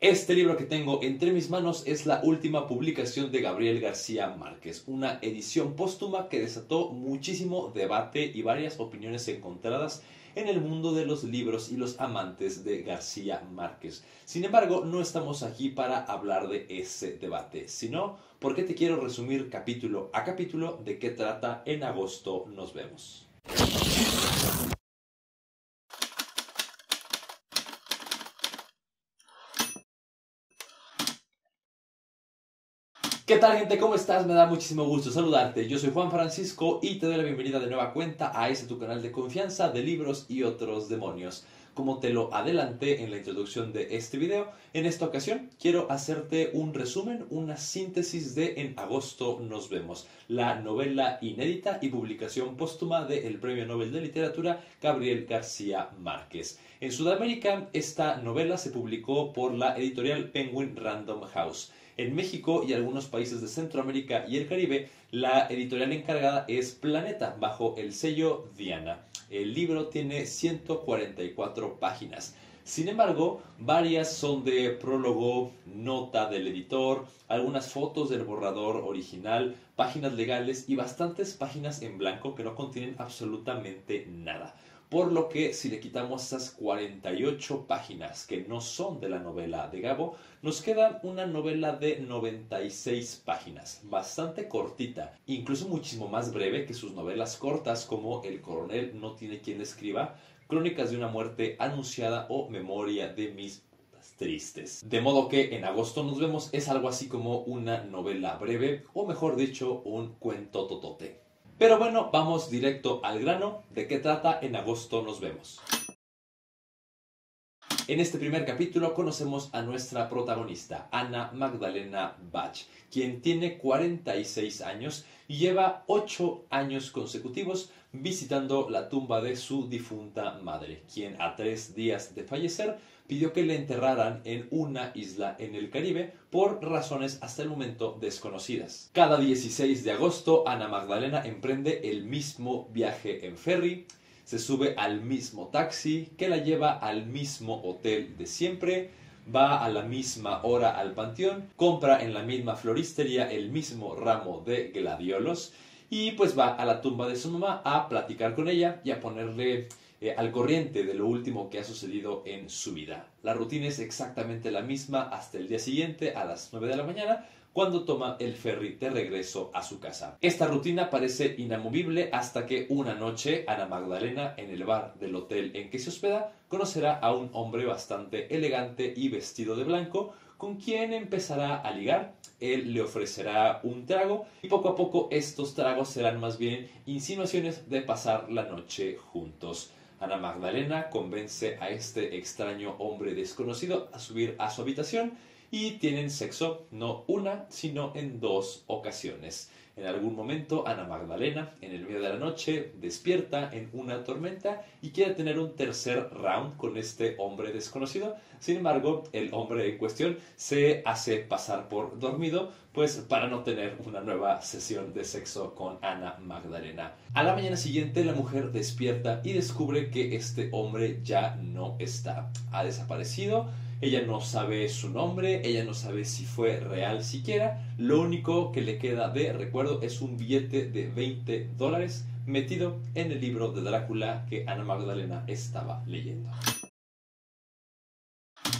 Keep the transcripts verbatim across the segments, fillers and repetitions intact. Este libro que tengo entre mis manos es la última publicación de Gabriel García Márquez, una edición póstuma que desató muchísimo debate y varias opiniones encontradas en el mundo de los libros y los amantes de García Márquez. Sin embargo, no estamos aquí para hablar de ese debate, sino porque te quiero resumir capítulo a capítulo de qué trata En Agosto Nos Vemos. ¿Qué tal, gente? ¿Cómo estás? Me da muchísimo gusto saludarte. Yo soy Juan Francisco y te doy la bienvenida de nueva cuenta a este tu canal de confianza de Libros y Otros Demonios. Como te lo adelanté en la introducción de este video, en esta ocasión quiero hacerte un resumen, una síntesis de En Agosto Nos Vemos, la novela inédita y publicación póstuma del Premio Nobel de Literatura Gabriel García Márquez. En Sudamérica, esta novela se publicó por la editorial Penguin Random House. En México y algunos países de Centroamérica y el Caribe, la editorial encargada es Planeta, bajo el sello Diana. El libro tiene ciento cuarenta y cuatro páginas. Sin embargo, varias son de prólogo, nota del editor, algunas fotos del borrador original, páginas legales y bastantes páginas en blanco que no contienen absolutamente nada. Por lo que si le quitamos esas cuarenta y ocho páginas que no son de la novela de Gabo, nos queda una novela de noventa y seis páginas, bastante cortita, incluso muchísimo más breve que sus novelas cortas como El coronel no tiene quien le escriba, Crónicas de una muerte anunciada o Memoria de mis putas tristes. De modo que En Agosto Nos Vemos es algo así como una novela breve, o mejor dicho, un cuento totote. Pero bueno, vamos directo al grano de qué trata En Agosto Nos Vemos. En este primer capítulo conocemos a nuestra protagonista, Ana Magdalena Bach, quien tiene cuarenta y seis años y lleva ocho años consecutivos visitando la tumba de su difunta madre, quien a tres días de fallecer pidió que le enterraran en una isla en el Caribe por razones hasta el momento desconocidas. Cada dieciséis de agosto, Ana Magdalena emprende el mismo viaje en ferry, se sube al mismo taxi que la lleva al mismo hotel de siempre, va a la misma hora al panteón, compra en la misma floristería el mismo ramo de gladiolos y pues va a la tumba de su mamá a platicar con ella y a ponerle Eh, al corriente de lo último que ha sucedido en su vida. La rutina es exactamente la misma hasta el día siguiente a las nueve de la mañana, cuando toma el ferry de regreso a su casa. Esta rutina parece inamovible hasta que una noche Ana Magdalena, en el bar del hotel en que se hospeda, conocerá a un hombre bastante elegante y vestido de blanco, con quien empezará a ligar. Él le ofrecerá un trago y poco a poco estos tragos serán más bien insinuaciones de pasar la noche juntos. Ana Magdalena convence a este extraño hombre desconocido a subir a su habitación y tienen sexo no una, sino en dos ocasiones. En algún momento Ana Magdalena, en el medio de la noche, despierta en una tormenta y quiere tener un tercer round con este hombre desconocido. Sin embargo, el hombre en cuestión se hace pasar por dormido, pues para no tener una nueva sesión de sexo con Ana Magdalena. A la mañana siguiente, la mujer despierta y descubre que este hombre ya no está. Ha desaparecido. Ella no sabe su nombre, ella no sabe si fue real siquiera. Lo único que le queda de recuerdo es un billete de veinte dólares metido en el libro de Drácula que Ana Magdalena estaba leyendo.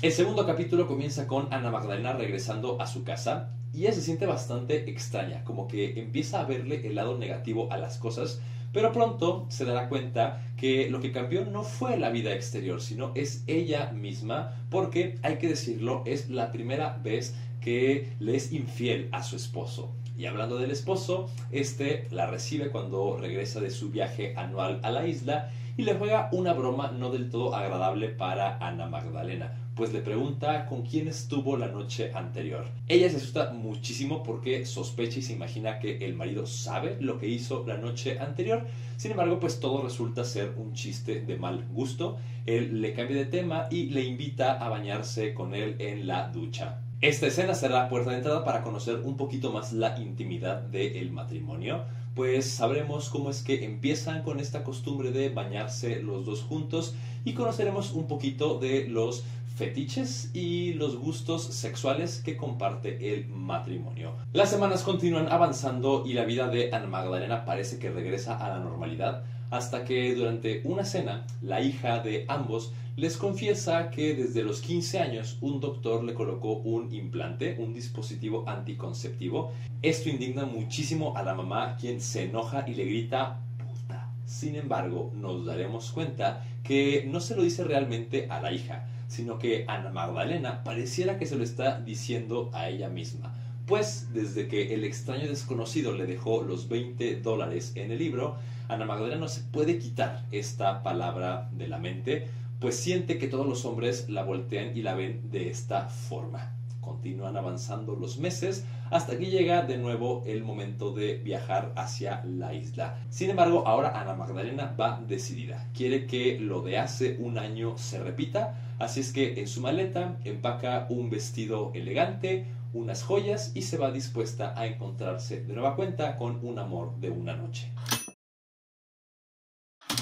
El segundo capítulo comienza con Ana Magdalena regresando a su casa y ella se siente bastante extraña, como que empieza a verle el lado negativo a las cosas, pero pronto se dará cuenta que lo que cambió no fue la vida exterior, sino es ella misma, porque, hay que decirlo, es la primera vez que le es infiel a su esposo. Y hablando del esposo, este la recibe cuando regresa de su viaje anual a la isla y le juega una broma no del todo agradable para Ana Magdalena, pues le pregunta con quién estuvo la noche anterior. Ella se asusta muchísimo porque sospecha y se imagina que el marido sabe lo que hizo la noche anterior. Sin embargo, pues todo resulta ser un chiste de mal gusto. Él le cambia de tema y le invita a bañarse con él en la ducha. Esta escena será la puerta de entrada para conocer un poquito más la intimidad del matrimonio, pues sabremos cómo es que empiezan con esta costumbre de bañarse los dos juntos y conoceremos un poquito de los fetiches y los gustos sexuales que comparte el matrimonio. Las semanas continúan avanzando y la vida de Ana Magdalena parece que regresa a la normalidad, hasta que durante una cena la hija de ambos les confiesa que desde los quince años un doctor le colocó un implante, un dispositivo anticonceptivo. Esto indigna muchísimo a la mamá, quien se enoja y le grita puta. Sin embargo, nos daremos cuenta que no se lo dice realmente a la hija, sino que Ana Magdalena pareciera que se lo está diciendo a ella misma. Pues desde que el extraño desconocido le dejó los veinte dólares en el libro, Ana Magdalena no se puede quitar esta palabra de la mente, pues siente que todos los hombres la voltean y la ven de esta forma. Continúan avanzando los meses hasta que llega de nuevo el momento de viajar hacia la isla. Sin embargo, ahora Ana Magdalena va decidida. Quiere que lo de hace un año se repita, así es que en su maleta empaca un vestido elegante, unas joyas y se va dispuesta a encontrarse de nueva cuenta con un amor de una noche.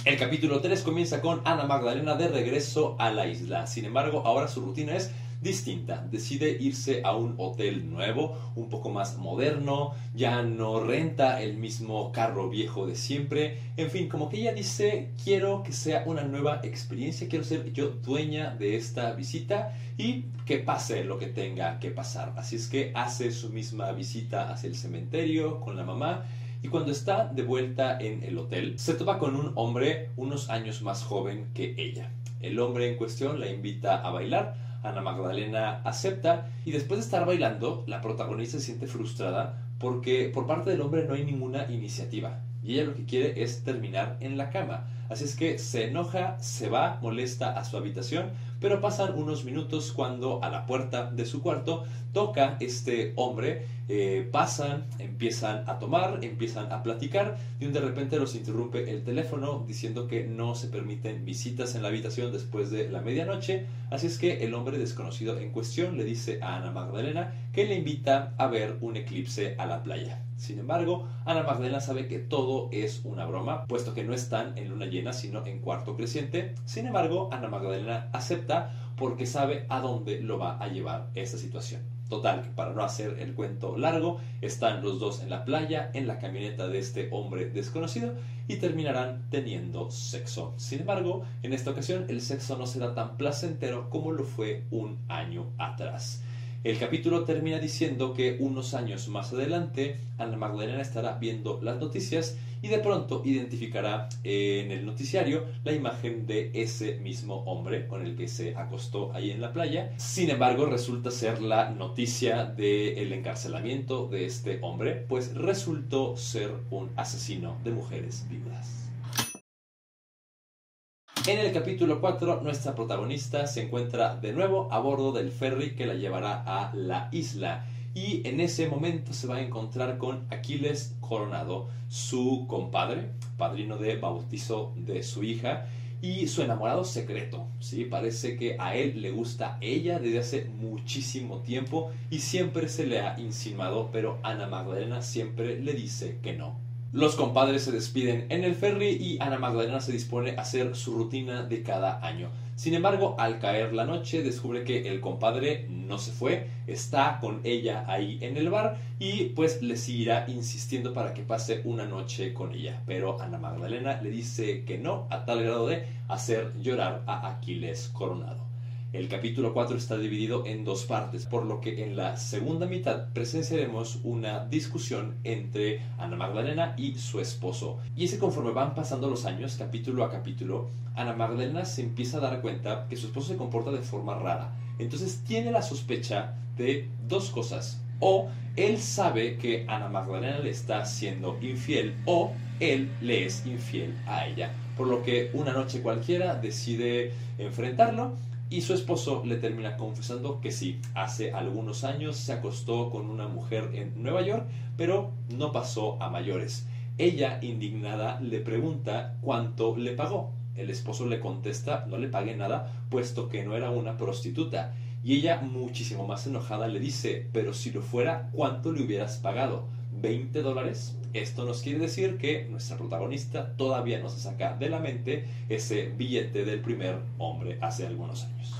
El capítulo tres comienza con Ana Magdalena de regreso a la isla. Sin embargo, ahora su rutina es distinta. Decide irse a un hotel nuevo, un poco más moderno, ya no renta el mismo carro viejo de siempre. En fin, como que ella dice, quiero que sea una nueva experiencia, quiero ser yo dueña de esta visita y que pase lo que tenga que pasar. Así es que hace su misma visita hacia el cementerio con la mamá. Y cuando está de vuelta en el hotel, se topa con un hombre unos años más joven que ella. El hombre en cuestión la invita a bailar, Ana Magdalena acepta y después de estar bailando, la protagonista se siente frustrada porque por parte del hombre no hay ninguna iniciativa y ella lo que quiere es terminar en la cama. Así es que se enoja, se va, molesta a su habitación, pero pasan unos minutos cuando a la puerta de su cuarto toca este hombre, eh, pasan, empiezan a tomar, empiezan a platicar y de repente los interrumpe el teléfono diciendo que no se permiten visitas en la habitación después de la medianoche, así es que el hombre desconocido en cuestión le dice a Ana Magdalena que le invita a ver un eclipse a la playa. Sin embargo, Ana Magdalena sabe que todo es una broma, puesto que no están en luna llena, sino en cuarto creciente. Sin embargo, Ana Magdalena acepta porque sabe a dónde lo va a llevar esta situación. Total, para no hacer el cuento largo, están los dos en la playa, en la camioneta de este hombre desconocido, y terminarán teniendo sexo. Sin embargo, en esta ocasión el sexo no será tan placentero como lo fue un año atrás. El capítulo termina diciendo que unos años más adelante Ana Magdalena estará viendo las noticias y de pronto identificará en el noticiario la imagen de ese mismo hombre con el que se acostó ahí en la playa. Sin embargo, resulta ser la noticia del encarcelamiento de este hombre, pues resultó ser un asesino de mujeres viudas. En el capítulo cuatro, nuestra protagonista se encuentra de nuevo a bordo del ferry que la llevará a la isla y en ese momento se va a encontrar con Aquiles Coronado, su compadre, padrino de bautizo de su hija y su enamorado secreto, ¿sí? Parece que a él le gusta ella desde hace muchísimo tiempo y siempre se le ha insinuado, pero Ana Magdalena siempre le dice que no. Los compadres se despiden en el ferry y Ana Magdalena se dispone a hacer su rutina de cada año. Sin embargo, al caer la noche descubre que el compadre no se fue, está con ella ahí en el bar y pues le seguirá insistiendo para que pase una noche con ella. Pero Ana Magdalena le dice que no, a tal grado de hacer llorar a Aquiles Coronado. El capítulo cuatro está dividido en dos partes, por lo que en la segunda mitad presenciaremos una discusión entre Ana Magdalena y su esposo. Y es que conforme van pasando los años, capítulo a capítulo, Ana Magdalena se empieza a dar cuenta que su esposo se comporta de forma rara. Entonces tiene la sospecha de dos cosas. O él sabe que Ana Magdalena le está siendo infiel, o él le es infiel a ella. Por lo que una noche cualquiera decide enfrentarlo. Y su esposo le termina confesando que sí, hace algunos años se acostó con una mujer en Nueva York, pero no pasó a mayores. Ella, indignada, le pregunta cuánto le pagó. El esposo le contesta, no le pagué nada, puesto que no era una prostituta. Y ella, muchísimo más enojada, le dice, pero si lo fuera, ¿cuánto le hubieras pagado? ¿veinte dólares? Esto nos quiere decir que nuestra protagonista todavía no se saca de la mente ese billete del primer hombre hace algunos años.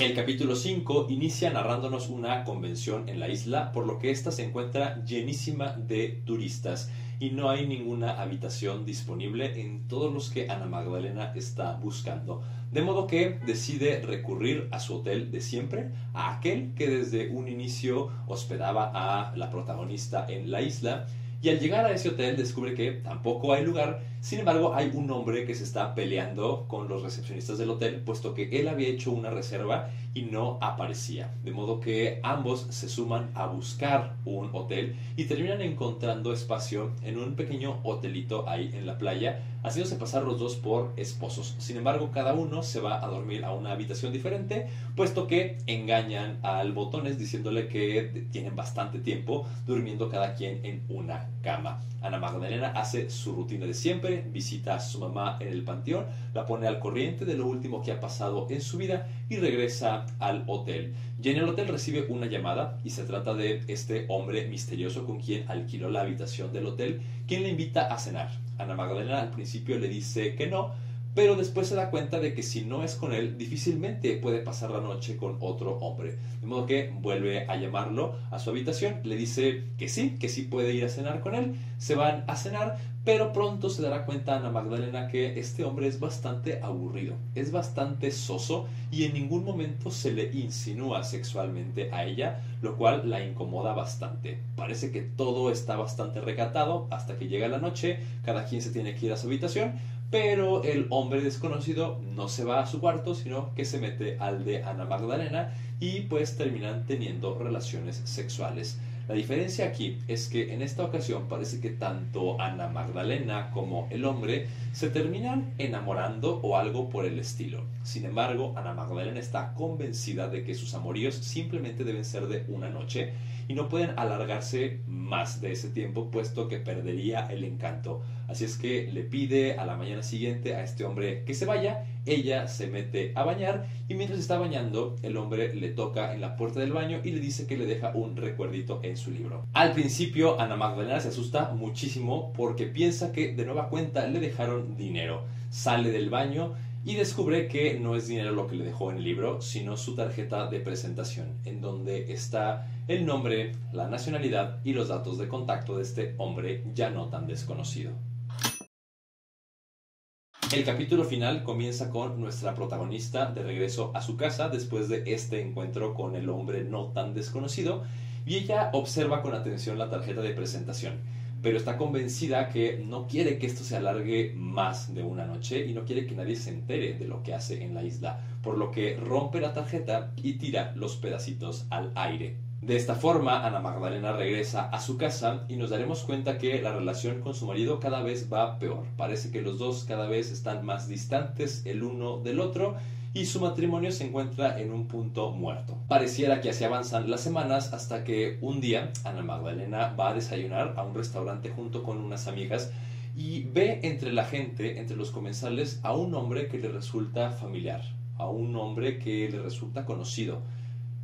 El capítulo cinco inicia narrándonos una convención en la isla, por lo que ésta se encuentra llenísima de turistas y no hay ninguna habitación disponible en todos los que Ana Magdalena está buscando. De modo que decide recurrir a su hotel de siempre, a aquel que desde un inicio hospedaba a la protagonista en la isla, y al llegar a ese hotel descubre que tampoco hay lugar. Sin embargo, hay un hombre que se está peleando con los recepcionistas del hotel, puesto que él había hecho una reserva y no aparecía. De modo que ambos se suman a buscar un hotel y terminan encontrando espacio en un pequeño hotelito ahí en la playa, haciéndose pasar los dos por esposos. Sin embargo, cada uno se va a dormir a una habitación diferente, puesto que engañan al Botones diciéndole que tienen bastante tiempo durmiendo cada quien en una cama. Ana Magdalena hace su rutina de siempre, visita a su mamá en el panteón, la pone al corriente de lo último que ha pasado en su vida y regresa al hotel. Y en el hotel recibe una llamada y se trata de este hombre misterioso con quien alquiló la habitación del hotel, quien le invita a cenar. Ana Magdalena al principio le dice que no, pero después se da cuenta de que si no es con él, difícilmente puede pasar la noche con otro hombre. De modo que vuelve a llamarlo a su habitación, le dice que sí, que sí puede ir a cenar con él, se van a cenar, pero pronto se dará cuenta Ana Magdalena que este hombre es bastante aburrido, es bastante soso y en ningún momento se le insinúa sexualmente a ella, lo cual la incomoda bastante. Parece que todo está bastante recatado hasta que llega la noche, cada quien se tiene que ir a su habitación, pero el hombre desconocido no se va a su cuarto, sino que se mete al de Ana Magdalena y pues terminan teniendo relaciones sexuales. La diferencia aquí es que en esta ocasión parece que tanto Ana Magdalena como el hombre se terminan enamorando o algo por el estilo. Sin embargo, Ana Magdalena está convencida de que sus amoríos simplemente deben ser de una noche y no pueden alargarse más de ese tiempo, puesto que perdería el encanto. Así es que le pide a la mañana siguiente a este hombre que se vaya, ella se mete a bañar y mientras está bañando el hombre le toca en la puerta del baño y le dice que le deja un recuerdito en su libro. Al principio Ana Magdalena se asusta muchísimo porque piensa que de nueva cuenta le dejaron dinero. Sale del baño y descubre que no es dinero lo que le dejó en el libro, sino su tarjeta de presentación, en donde está el nombre, la nacionalidad y los datos de contacto de este hombre ya no tan desconocido. El capítulo final comienza con nuestra protagonista de regreso a su casa después de este encuentro con el hombre no tan desconocido, y ella observa con atención la tarjeta de presentación, pero está convencida que no quiere que esto se alargue más de una noche y no quiere que nadie se entere de lo que hace en la isla, por lo que rompe la tarjeta y tira los pedacitos al aire. De esta forma, Ana Magdalena regresa a su casa y nos daremos cuenta que la relación con su marido cada vez va peor. Parece que los dos cada vez están más distantes el uno del otro y su matrimonio se encuentra en un punto muerto. Pareciera que así avanzan las semanas hasta que un día Ana Magdalena va a desayunar a un restaurante junto con unas amigas y ve entre la gente, entre los comensales, a un hombre que le resulta familiar, a un hombre que le resulta conocido.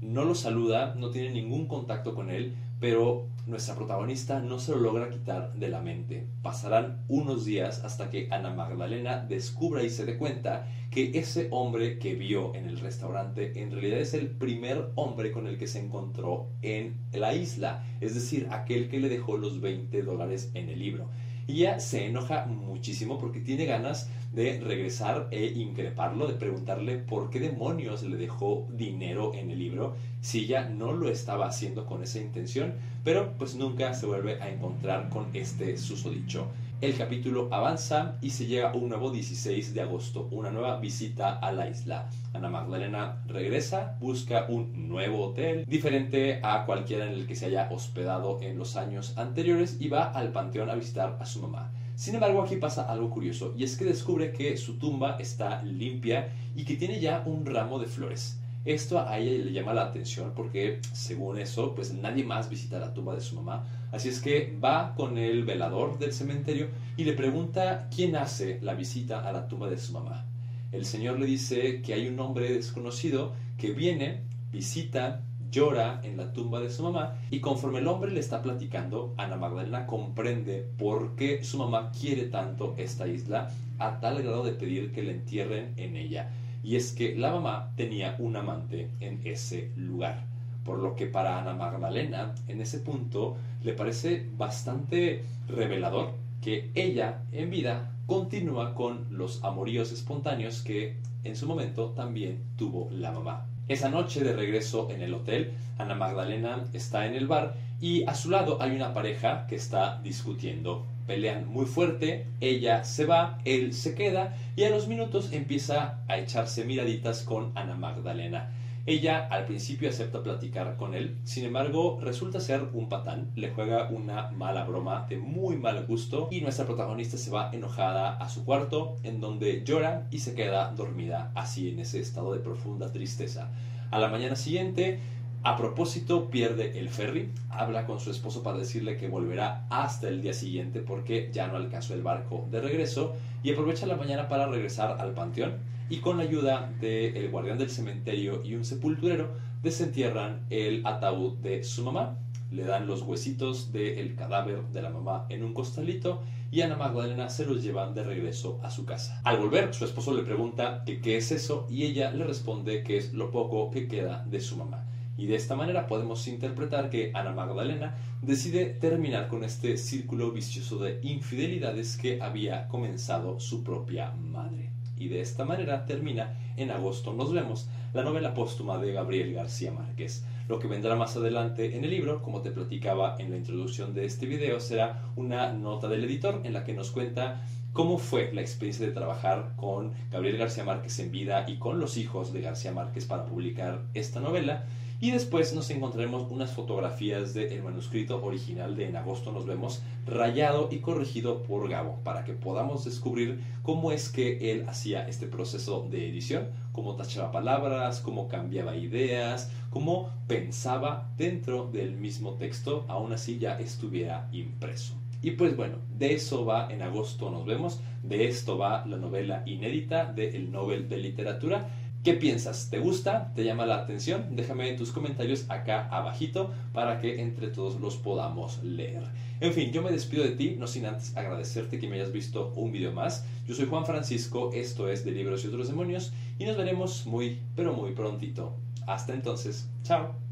No lo saluda, no tiene ningún contacto con él, pero nuestra protagonista no se lo logra quitar de la mente. Pasarán unos días hasta que Ana Magdalena descubra y se dé cuenta que ese hombre que vio en el restaurante en realidad es el primer hombre con el que se encontró en la isla, es decir, aquel que le dejó los veinte dólares en el libro. Y ella se enoja muchísimo porque tiene ganas de regresar e increparlo, de preguntarle por qué demonios le dejó dinero en el libro si ella no lo estaba haciendo con esa intención, pero pues nunca se vuelve a encontrar con este susodicho. El capítulo avanza y se llega a un nuevo dieciséis de agosto, una nueva visita a la isla. Ana Magdalena regresa, busca un nuevo hotel, diferente a cualquiera en el que se haya hospedado en los años anteriores, y va al panteón a visitar a su mamá. Sin embargo, aquí pasa algo curioso, y es que descubre que su tumba está limpia y que tiene ya un ramo de flores. Esto a ella le llama la atención porque, según eso, pues nadie más visita la tumba de su mamá. Así es que va con el velador del cementerio y le pregunta quién hace la visita a la tumba de su mamá. El señor le dice que hay un hombre desconocido que viene, visita, llora en la tumba de su mamá, y conforme el hombre le está platicando, Ana Magdalena comprende por qué su mamá quiere tanto esta isla a tal grado de pedir que la entierren en ella. y es que la mamá tenía un amante en ese lugar, por lo que para Ana Magdalena, en ese punto, le parece bastante revelador que ella, en vida, continúa con los amoríos espontáneos que, en su momento, también tuvo la mamá. Esa noche, de regreso en el hotel, Ana Magdalena está en el bar y a su lado hay una pareja que está discutiendo. Pelean muy fuerte, ella se va, él se queda y a los minutos empieza a echarse miraditas con Ana Magdalena. Ella al principio acepta platicar con él, sin embargo resulta ser un patán, le juega una mala broma de muy mal gusto y nuestra protagonista se va enojada a su cuarto, en donde llora y se queda dormida, así en ese estado de profunda tristeza. A la mañana siguiente, a propósito, pierde el ferry, habla con su esposo para decirle que volverá hasta el día siguiente porque ya no alcanzó el barco de regreso y aprovecha la mañana para regresar al panteón y con la ayuda del guardián del cementerio y un sepulturero desentierran el ataúd de su mamá, le dan los huesitos del cadáver de la mamá en un costalito y Ana Magdalena se los llevan de regreso a su casa. Al volver, su esposo le pregunta que qué es eso y ella le responde que es lo poco que queda de su mamá. Y de esta manera podemos interpretar que Ana Magdalena decide terminar con este círculo vicioso de infidelidades que había comenzado su propia madre. Y de esta manera termina En Agosto Nos Vemos, la novela póstuma de Gabriel García Márquez. Lo que vendrá más adelante en el libro, como te platicaba en la introducción de este video, será una nota del editor en la que nos cuenta cómo fue la experiencia de trabajar con Gabriel García Márquez en vida y con los hijos de García Márquez para publicar esta novela. Y después nos encontraremos unas fotografías del manuscrito original de En Agosto Nos Vemos, rayado y corregido por Gabo, para que podamos descubrir cómo es que él hacía este proceso de edición, cómo tachaba palabras, cómo cambiaba ideas, cómo pensaba dentro del mismo texto, aún así ya estuviera impreso. Y pues bueno, de eso va En Agosto Nos Vemos, de esto va la novela inédita del Nobel de Literatura. ¿Qué piensas? ¿Te gusta? ¿Te llama la atención? Déjame tus comentarios acá abajito para que entre todos los podamos leer. En fin, yo me despido de ti, no sin antes agradecerte que me hayas visto un video más. Yo soy Juan Francisco, esto es de Libros y Otros Demonios y nos veremos muy, pero muy prontito. Hasta entonces, chao.